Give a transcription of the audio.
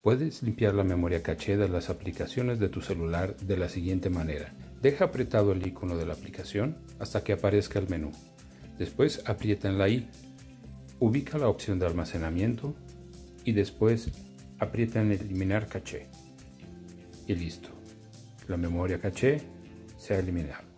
Puedes limpiar la memoria caché de las aplicaciones de tu celular de la siguiente manera. Deja apretado el icono de la aplicación hasta que aparezca el menú. Después aprieta en la I. Ubica la opción de almacenamiento y después aprieta en eliminar caché. Y listo. La memoria caché se ha eliminado.